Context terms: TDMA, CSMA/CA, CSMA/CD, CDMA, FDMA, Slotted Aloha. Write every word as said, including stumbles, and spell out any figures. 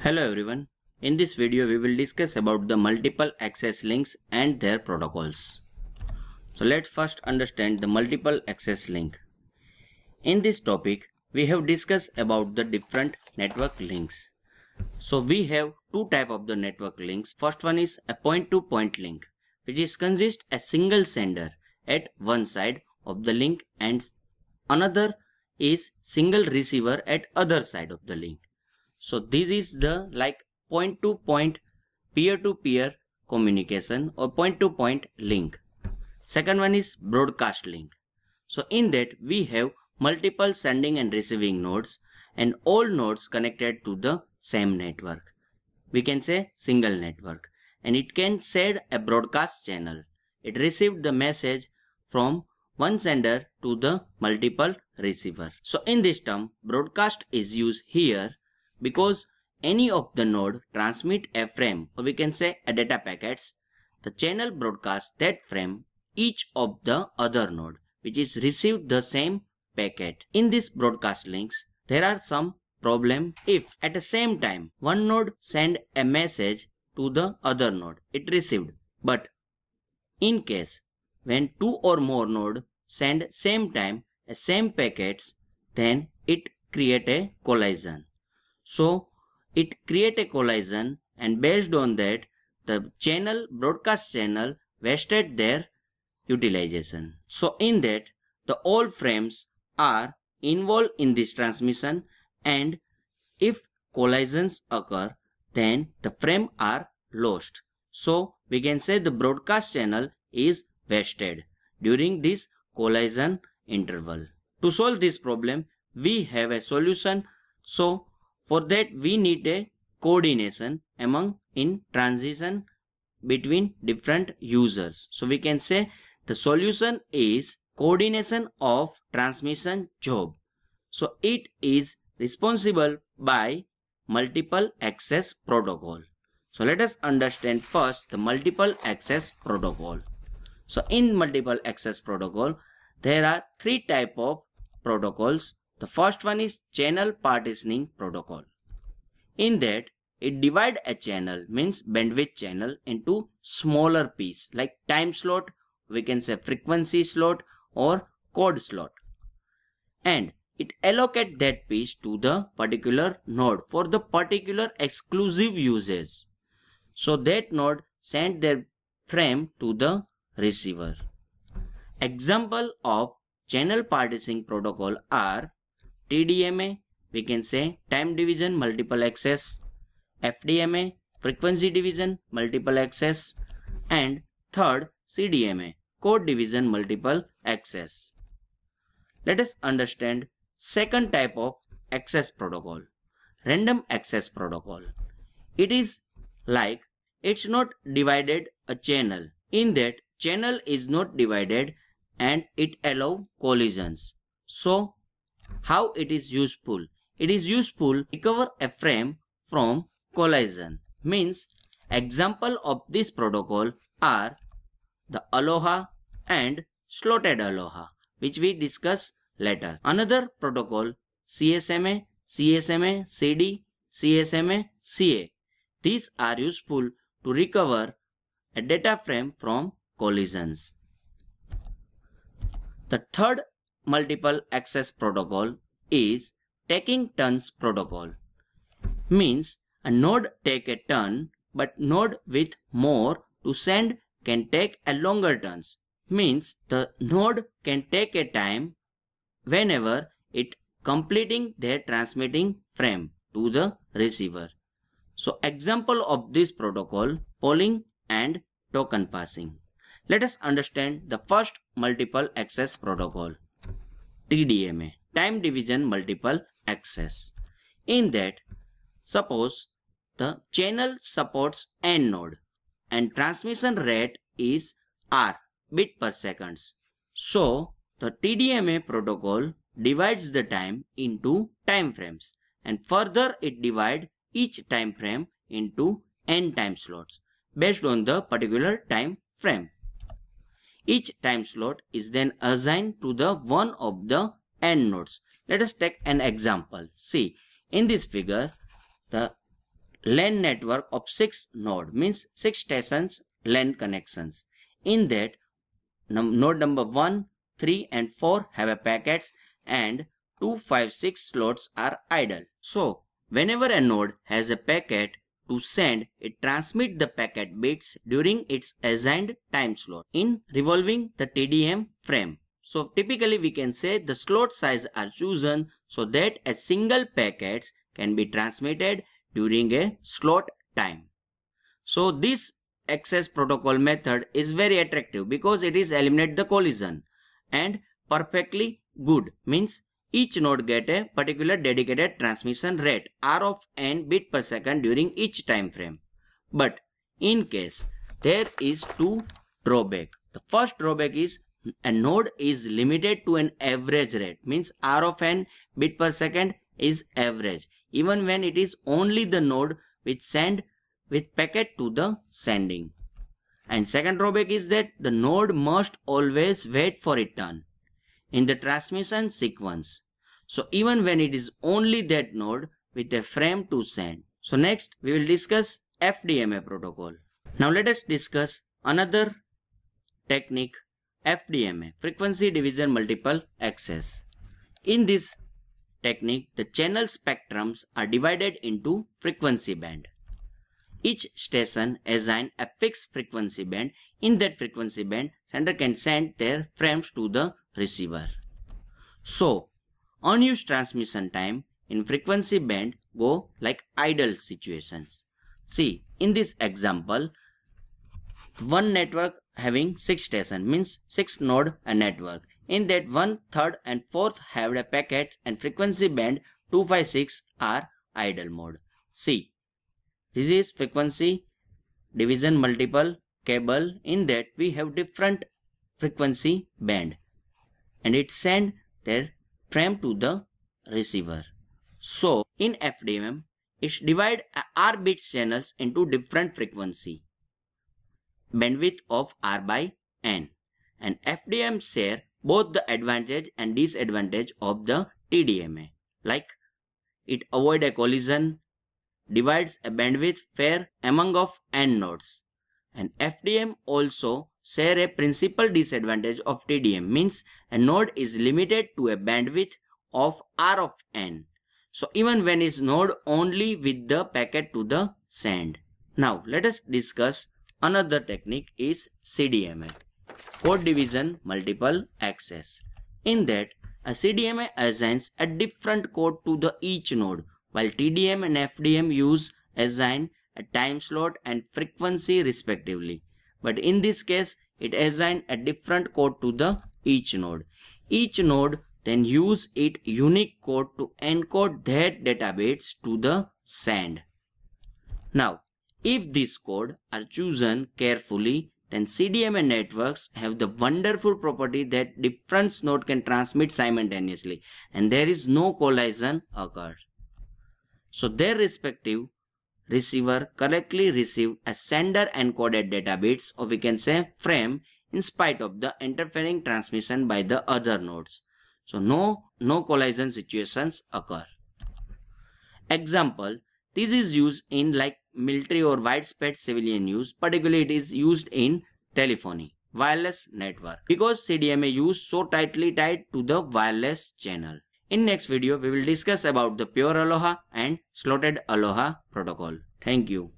Hello everyone, in this video we will discuss about the multiple access links and their protocols. So let's first understand the multiple access link. In this topic we have discussed about the different network links. So we have two type of the network links. First one is a point to point link, which is consist a single sender at one side of the link, and another is single receiver at other side of the link. So this is the like point to point, peer to peer communication or point to point link. Second one is broadcast link. So in that we have multiple sending and receiving nodes, and all nodes connected to the same network. We can say single network, and it can send a broadcast channel. It received the message from one sender to the multiple receiver. So in this term broadcast is used here because any of the node transmit a frame, or we can say a data packets. The channel broadcasts that frame each of the other node which is received the same packet. In this broadcast links there are some problem. If at the same time one node send a message to the other node, it received, but in case when two or more node send same time a same packets, then it create a collision. So it create a collision, and based on that the channel broadcast channel wasted their utilization. So in that the all frames are involved in this transmission, and if collisions occur then the frame are lost. So we can say the broadcast channel is wasted during this collision interval. To solve this problem we have a solution. So for that we need a coordination among in transition between different users. So we can say the solution is coordination of transmission job. So it is responsible by multiple access protocol. So let us understand first the multiple access protocol. So in multiple access protocol there are three type of protocols. The first one is channel partitioning protocol. In that it divide a channel, means bandwidth channel, into smaller piece like time slot, we can say frequency slot or code slot, and it allocate that piece to the particular node for the particular exclusive uses. So that node send their frame to the receiver. Example of channel partitioning protocol are T D M A, we can say time division multiple access, F D M A, frequency division multiple access, and third C D M A, code division multiple access. Let us understand second type of access protocol, random access protocol. It is like it's not divided a channel. In that channel is not divided and it allow collisions. So how it is useful? It is useful to recover a frame from collision. Means example of this protocol are the Aloha and Slotted Aloha, which we discuss later. Another protocol C S M A, C S M A C D, C S M A C A. These are useful to recover a data frame from collisions. The third multiple access protocol is taking turns protocol. Means a node take a turn, but node with more to send can take a longer turns. Means the node can take a time whenever it completing their transmitting frame to the receiver. So example of this protocol polling and token passing. Let us understand the first multiple access protocol, T D M A, time division multiple access. In that suppose the channel supports N node and transmission rate is R bit per seconds. So the T D M A protocol divides the time into time frames, and further it divide each time frame into N time slots based on the particular time frame. Each time slot is then assigned to the one of the N nodes. Let us take an example. See, in this figure the LAN network of six nodes, means six stations LAN connections. In that, node number one, three and four have a packets and two, five, six slots are idle. So, whenever a node has a packet to send, it transmits the packet bits during its assigned time slot in revolving the T D M A frame. So, typically we can say the slot size are chosen so that a single packet can be transmitted during a slot time. So, this access protocol method is very attractive because it is eliminate the collision and perfectly good, means each node get a particular dedicated transmission rate R of n bit per second during each time frame. But in case there is two drawback. The first drawback is a node is limited to an average rate, means R of n bit per second is average even when it is only the node which send with packet to the sending. And second drawback is that the node must always wait for its turn in the transmission sequence. So even when it is only that node with a frame to send. So next we will discuss F D M A protocol. Now let us discuss another technique, F D M A, frequency division multiple access. In this technique, the channel spectrums are divided into frequency band. Each station assigns a fixed frequency band. In that frequency band, sender can send their frames to the receiver. So, unused transmission time in frequency band go like idle situations. See, in this example, one network having six stations, means six node a network. In that one, third and fourth have a packet and frequency band two, five, six are idle mode. See, this is frequency division multiple cable. In that we have different frequency band and it send their frame to the receiver. So in F D M A, it's divide R bit channels into different frequency bandwidth of R by N, and F D M A share both the advantage and disadvantage of the T D M A, like it avoid a collision, divides a bandwidth fair among of N nodes. And F D M A also share a principal disadvantage of T D M A, means a node is limited to a bandwidth of R of N. So even when is node only with the packet to the send. Now let us discuss another technique is C D M A, code division multiple access. In that, a C D M A assigns a different code to the each node, while T D M A and F D M A use assign a time slot and frequency respectively. But in this case, it assigns a different code to the each node. Each node then use its unique code to encode that data bits to the send. Now, if this code are chosen carefully, then C D M A networks have the wonderful property that different nodes can transmit simultaneously and there is no collision occurred. So their respective receiver correctly receive a sender encoded data bits, or we can say frame, in spite of the interfering transmission by the other nodes. So no, no collision situations occur. Example, this is used in like military or widespread civilian use, particularly it is used in telephony, wireless network, because C D M A use so tightly tied to the wireless channel. In next video, we will discuss about the Pure Aloha and Slotted Aloha protocol. Thank you.